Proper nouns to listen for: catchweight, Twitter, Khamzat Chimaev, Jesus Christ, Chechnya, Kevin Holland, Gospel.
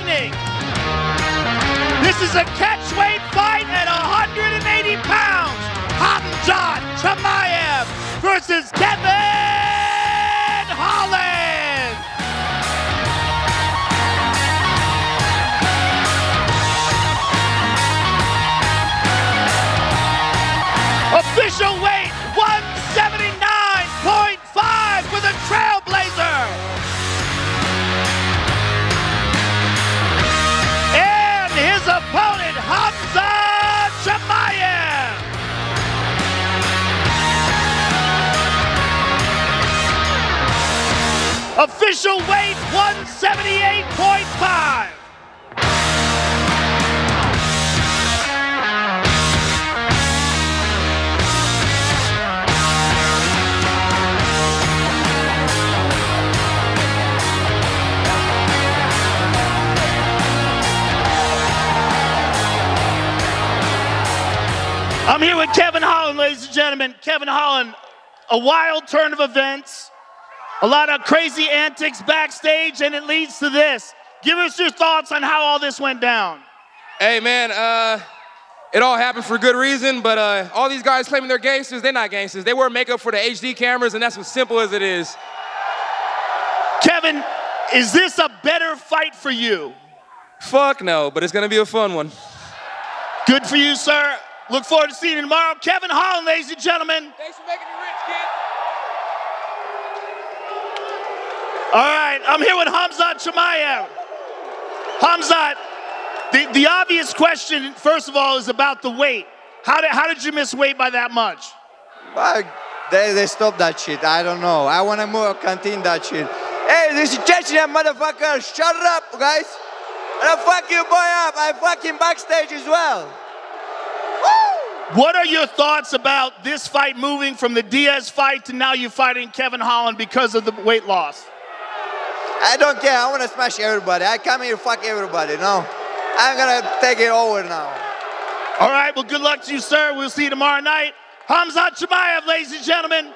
evening. This is a catchweight fight at 180 pounds. Khamzat Chimaev versus Kevin Holland. Official weight 179.5 with a trailblazer. Opponent, Khamzat Chimaev. Official weight 178.5. I'm here with Kevin Holland, ladies and gentlemen. Kevin Holland, a wild turn of events, a lot of crazy antics backstage, and it leads to this. Give us your thoughts on how all this went down. Hey, man, it all happened for good reason, but all these guys claiming they're gangsters, they're not gangsters. They wear makeup for the HD cameras, and that's as simple as it is. Kevin, is this a better fight for you? Fuck no, but it's going to be a fun one. Good for you, sir. Look forward to seeing you tomorrow. Kevin Holland, ladies and gentlemen. Thanks for making me rich, kid. All right, I'm here with Khamzat Chimaev. Khamzat, the obvious question, first of all, is about the weight. How did you miss weight by that much? They stopped that shit. I don't know. I want to continue that shit. Hey, this is Chechnya, motherfucker. Shut up, guys. I'm gonna fuck your boy up. I fuck him backstage as well. What are your thoughts about this fight moving from the Diaz fight to now you fighting Kevin Holland because of the weight loss? I don't care. I want to smash everybody. I come here to fuck everybody, no? I'm going to take it over now. All right. Well, good luck to you, sir. We'll see you tomorrow night. Khamzat Chimaev, ladies and gentlemen.